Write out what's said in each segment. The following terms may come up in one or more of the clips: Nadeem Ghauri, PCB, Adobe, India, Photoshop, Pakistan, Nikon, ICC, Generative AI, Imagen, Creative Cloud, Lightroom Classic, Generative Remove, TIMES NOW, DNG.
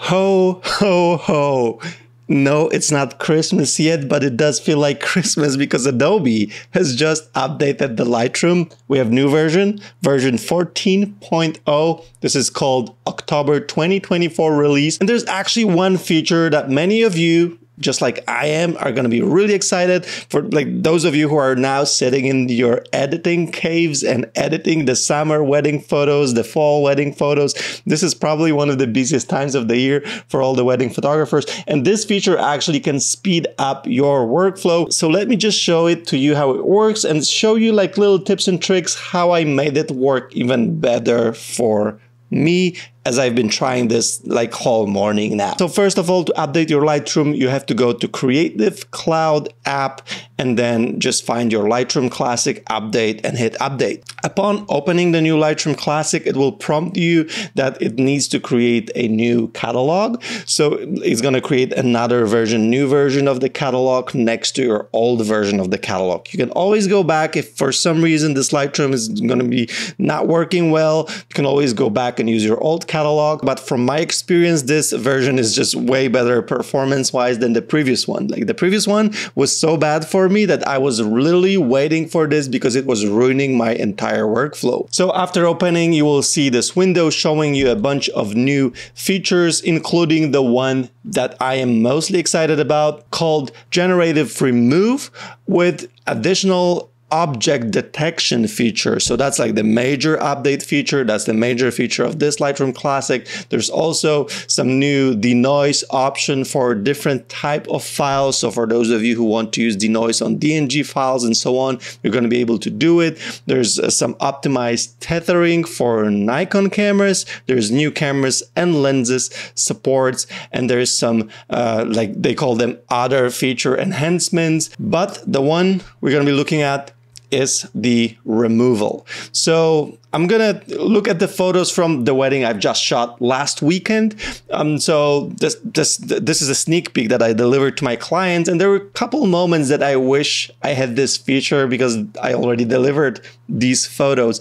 Ho, ho, ho. No, it's not Christmas yet, but it does feel like Christmas because Adobe has just updated the Lightroom. We have new version 14.0. This is called October 2024 release. And there's actually one feature that many of you, just like I am, are going to be really excited for, like those of you who are now sitting in your editing caves and editing the summer wedding photos, the fall wedding photos. This is probably one of the busiest times of the year for all the wedding photographers. And this feature actually can speed up your workflow. So let me just show it to you how it works and show you like little tips and tricks how I made it work even better for me, as I've been trying this like whole morning now. So first of all, to update your Lightroom, you have to go to Creative Cloud app and then just find your Lightroom Classic update and hit update. Upon opening the new Lightroom Classic, it will prompt you that it needs to create a new catalog. So it's going to create another version, new version of the catalog next to your old version of the catalog. You can always go back if for some reason this Lightroom is going to be not working well. You can always go back and use your old catalog, but from my experience, this version is just way better performance-wise than the previous one. Like the previous one was so bad for me that I was literally waiting for this because it was ruining my entire workflow. So after opening, you will see this window showing you a bunch of new features, including the one that I am mostly excited about called Generative Remove with additional object detection feature. So that's like the major update feature. That's the major feature of this Lightroom Classic. There's also some new denoise option for different type of files. So for those of you who want to use denoise on DNG files and so on, you're going to be able to do it. There's some optimized tethering for Nikon cameras. There's new cameras and lenses supports, and there's some like they call them other feature enhancements. But the one we're going to be looking at is the removal. So I'm gonna look at the photos from the wedding I've just shot last weekend. So this is a sneak peek that I delivered to my clients, and there were a couple moments that I wish I had this feature because I already delivered these photos.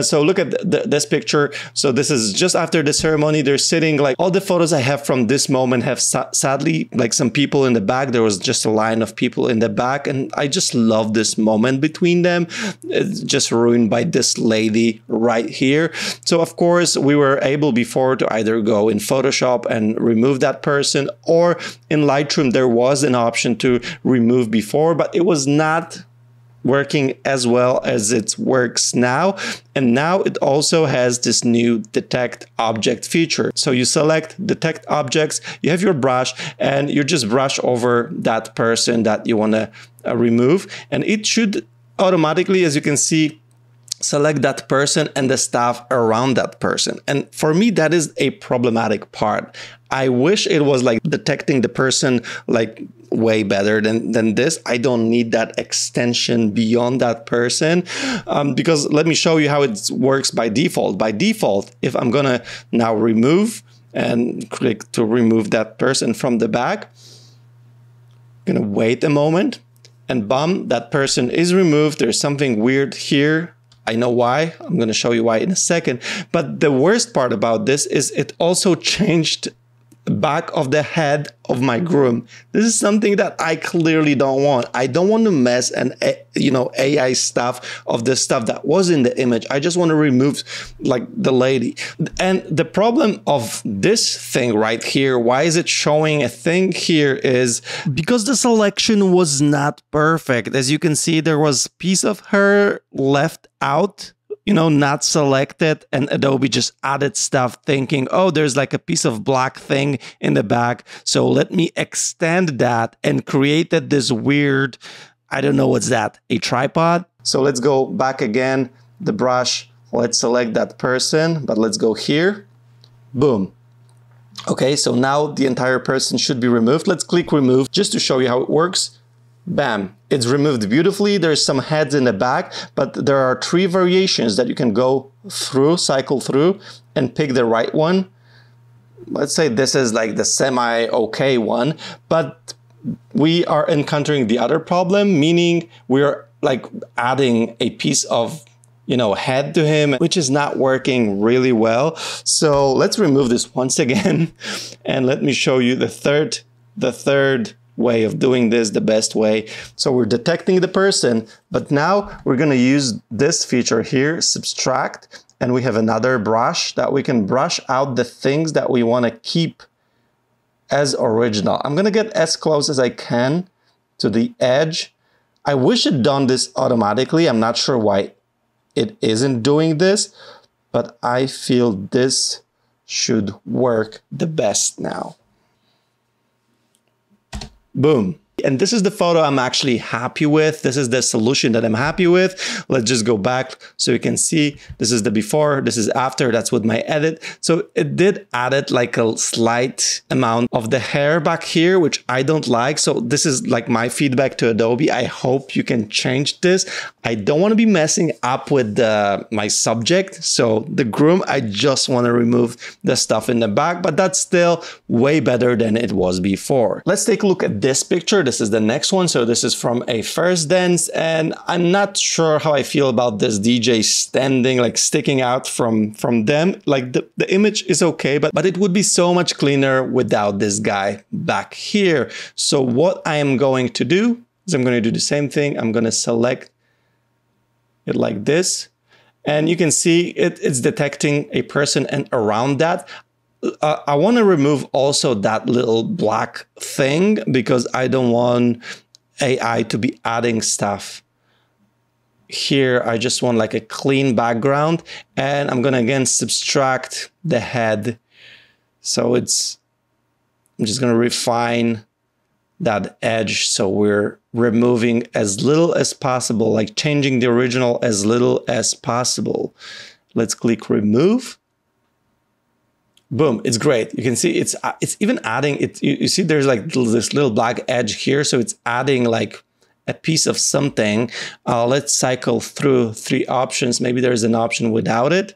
So look at this picture. So this is just after the ceremony. They're sitting, like all the photos I have from this moment have sadly like some people in the back. There was just a line of people in the back, and I just love this moment between them. It's just ruined by this lady right here. So of course we were able before to either go in Photoshop and remove that person, or in Lightroom there was an option to remove before, but it was not working as well as it works now. And now it also has this new detect object feature. So you select detect objects, you have your brush, and you just brush over that person that you want to remove, and it should automatically, as you can see, select that person and the staff around that person. And for me, that is a problematic part. I wish it was like detecting the person like way better than this. I don't need that extension beyond that person, because let me show you how it works by default. By default, if I'm gonna now remove and click to remove that person from the back, I'm gonna wait a moment, and bam, that person is removed. There's something weird here. I know why. I'm going to show you why in a second. But the worst part about this is it also changed the back of the head of my groom. This is something that I clearly don't want. I don't want to mess and, you know, AI stuff of the stuff that was in the image. I just want to remove like the lady. And the problem of this thing right here, why is it showing a thing here, is because the selection was not perfect. As you can see, there was a piece of her left out, you know, not selected, and Adobe just added stuff thinking, oh, there's like a piece of black thing in the back, so let me extend that, and created this weird, I don't know what's that, a tripod. So let's go back again, the brush, let's select that person, but let's go here, boom. Okay, so now the entire person should be removed. Let's click remove just to show you how it works. Bam, it's removed beautifully. There's some heads in the back, but there are three variations that you can go through, cycle through, and pick the right one. Let's say this is like the semi okay one, but we are encountering the other problem, meaning we are like adding a piece of, head to him, which is not working really well. So let's remove this once again and let me show you the third way of doing this, the best way. So we're detecting the person, but now we're going to use this feature here, subtract, and we have another brush that we can brush out the things that we want to keep as original. I'm going to get as close as I can to the edge. I wish it done this automatically. I'm not sure why it isn't doing this, but I feel this should work the best now. Boom. And this is the photo I'm actually happy with. This is the solution that I'm happy with. Let's just go back so you can see this is the before, this is after, that's with my edit. So it did add it like a slight amount of the hair back here, which I don't like. So this is like my feedback to Adobe. I hope you can change this. I don't want to be messing up with my subject. So the groom, I just want to remove the stuff in the back, but that's still way better than it was before. Let's take a look at this picture. This is the next one. So this is from a first dance, and I'm not sure how I feel about this DJ standing, like sticking out from them. Like the image is okay, but it would be so much cleaner without this guy back here. So what I am going to do is I'm going to do the same thing. I'm going to select it like this, and you can see it's detecting a person, and around that I want to remove also that little black thing because I don't want AI to be adding stuff here. I just want like a clean background, and I'm going to again subtract the head. So I'm just going to refine that edge. So we're removing as little as possible, like changing the original as little as possible. Let's click remove. Boom, it's great. You can see it's even adding it. You see there's like this little black edge here. So it's adding like a piece of something. Let's cycle through three options. Maybe there's an option without it.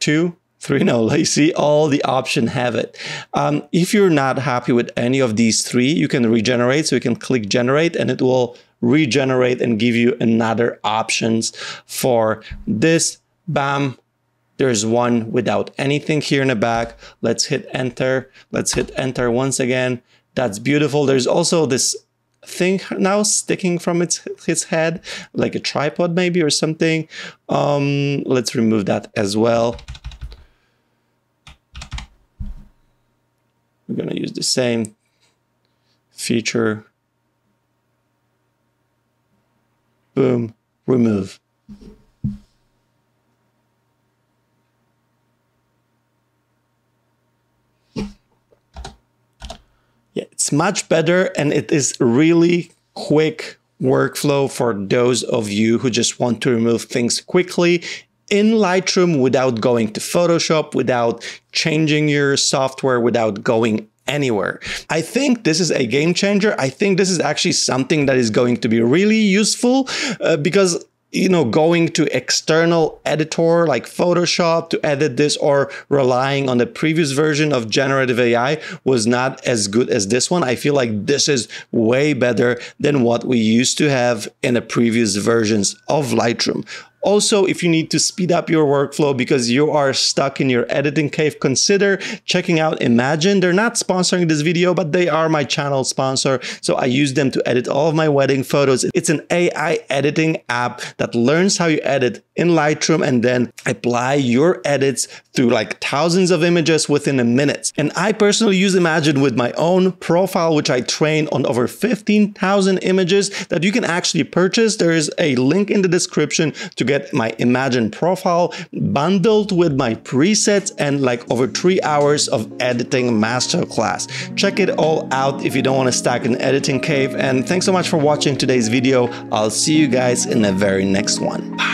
2, 3, no, you see all the options have it. If you're not happy with any of these three, you can regenerate. So you can click generate and it will regenerate and give you another options for this. Bam, there's one without anything here in the back. Let's hit enter. Let's hit enter once again. That's beautiful. There's also this thing now sticking from his head, like a tripod maybe or something. Let's remove that as well. We're going to use the same feature. Boom, remove. Yeah, it's much better, and it is really quick workflow for those of you who just want to remove things quickly in Lightroom without going to Photoshop, without changing your software, without going anywhere. I think this is a game changer. I think this is actually something that is going to be really useful because going to external editor like Photoshop to edit this or relying on the previous version of generative AI was not as good as this one. I feel like this is way better than what we used to have in the previous versions of Lightroom. Also, if you need to speed up your workflow because you are stuck in your editing cave, consider checking out Imagine. They're not sponsoring this video, but they are my channel sponsor. So I use them to edit all of my wedding photos. It's an AI editing app that learns how you edit in Lightroom and then apply your edits to like thousands of images within a minute. And I personally use Imagine with my own profile, which I train on over 15,000 images that you can actually purchase. There is a link in the description to get my Imagine profile bundled with my presets and like over 3 hours of editing masterclass. Check it all out if you don't want to stack an editing cave. And thanks so much for watching today's video. I'll see you guys in the very next one. Bye.